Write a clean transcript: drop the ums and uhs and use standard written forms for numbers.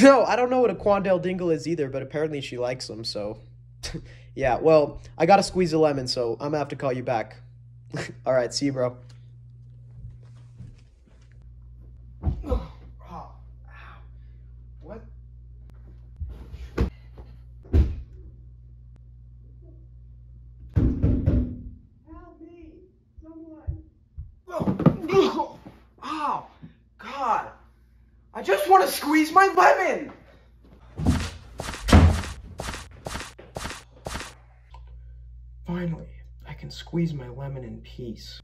No, I don't know what a Quandale Dingle is either, but apparently she likes them, so... Yeah, well, I gotta squeeze a lemon, so I'm gonna have to call you back. Alright, see you, bro. Oh, ow. What? Help me! Someone! Oh, ow! God! I just want to squeeze my lemon! Finally, I can squeeze my lemon in peace.